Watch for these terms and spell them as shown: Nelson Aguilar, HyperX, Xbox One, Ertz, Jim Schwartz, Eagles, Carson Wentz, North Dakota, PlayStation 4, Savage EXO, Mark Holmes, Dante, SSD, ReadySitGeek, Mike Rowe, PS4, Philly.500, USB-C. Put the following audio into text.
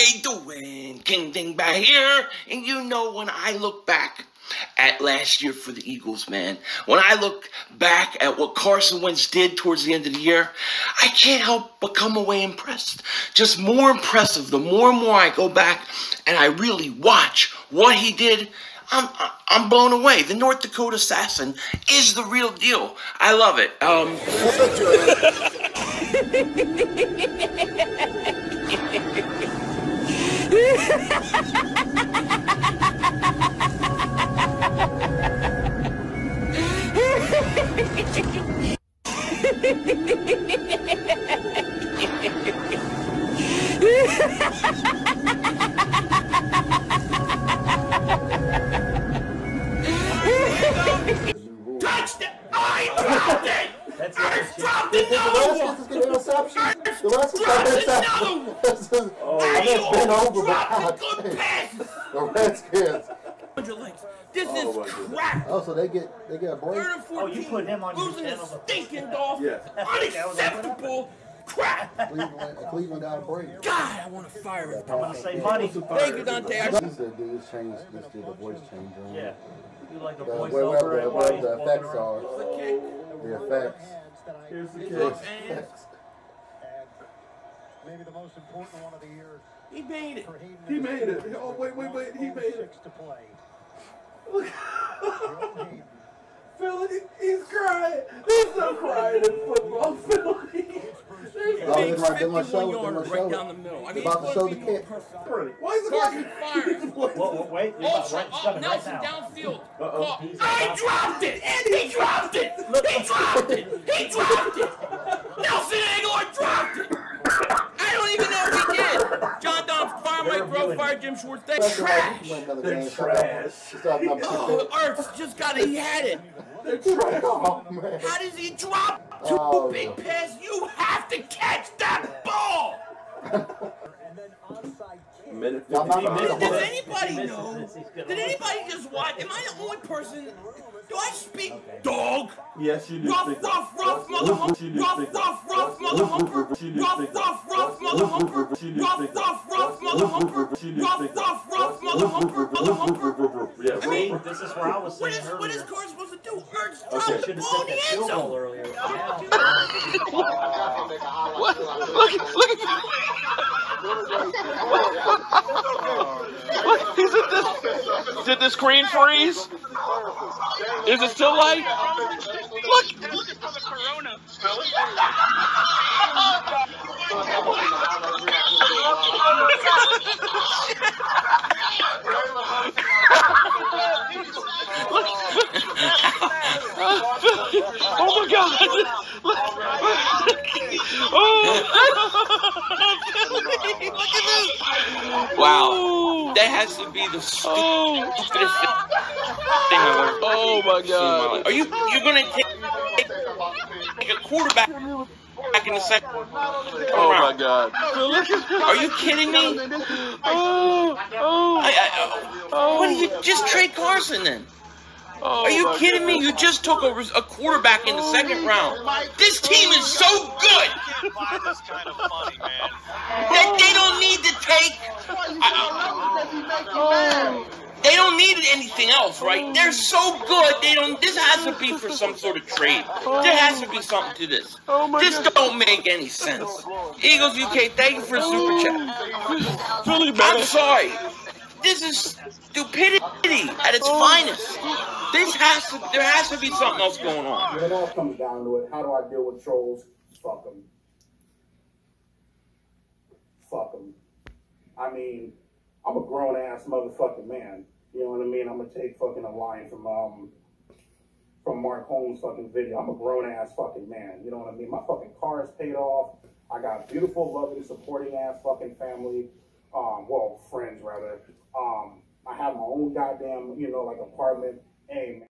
I doing? King Ding back here. And you know, when I look back at last year for the Eagles, man, when I look back at what Carson Wentz did towards the end of the year, I can't help but come away impressed. Just more impressive the more and more I go back and I really watch what he did. I'm blown away. The North Dakota assassin is the real deal. I love it. They get a break. Oh, you put him on your channel. Losing a stinking golf. Yes. Unacceptable crap. Cleveland out of break. God, I want to fire it. I want to save money. Thank you, Dante. I just said, dude, just do the voice change. Yeah. You like a voice over and what the effects are. The effects. Here's the kick. Maybe the most important one of the year. He made it. He made it. Oh, wait. He made it. Look. Philly, he's crying. There's no crying in football, Philly. There's a big 51-yarder right down the middle. I mean, about to show the kick. Why is it like fire? Wait, Nelson downfield. I dropped it. He dropped it. He dropped it. He dropped it. Nelson Aguilar dropped it. I don't even know if he did. John Don's fire, Mike Rowe, fire Jim Schwartz. They're trash. They're trash. Oh, Ertz just got it. He had it. Oh, man. How does he drop two big passes? You have to catch that ball! Does anybody know? Did anybody just watch? Am I the only person? Do I speak dog? Yes, you do. Ruff, mother humper. Ruff, mother humper. Ruff, mother humper. Ruff, mother humper. Ruff, mother humper. I mean, this is where I was saying earlier. What is Carson supposed to do? Ertz dropped the ball in the end zone earlier. What? Look at. What? Did the screen freeze? Is it still light? Look! Look at the corona. Oh my God! Wow, that has to be the stupidest thing ever. Oh my God! Are you gonna take a quarterback back in the second? Oh my God! Are you kidding me? Oh! What did you just trade Carson then? Oh, are you kidding me? You just took a quarterback in the second round. This team is so good. They don't need to take. They don't need anything else, right? They're so good. They don't. This has to be for some sort of trade. There has to be something to this. This don't make any sense. Eagles UK, thank you for a super chat. I'm sorry. This is stupidity at its finest. There has to be something else going on. It all comes down to it. How do I deal with trolls? Fuck them. Fuck them. I mean, I'm a grown-ass motherfucking man. You know what I mean? I'm gonna take fucking a line from Mark Holmes' fucking video. I'm a grown-ass fucking man. You know what I mean? My fucking car is paid off. I got a beautiful, loving, supporting-ass fucking family. Well, friends rather. I have my own goddamn, you know, like apartment. Hey, man.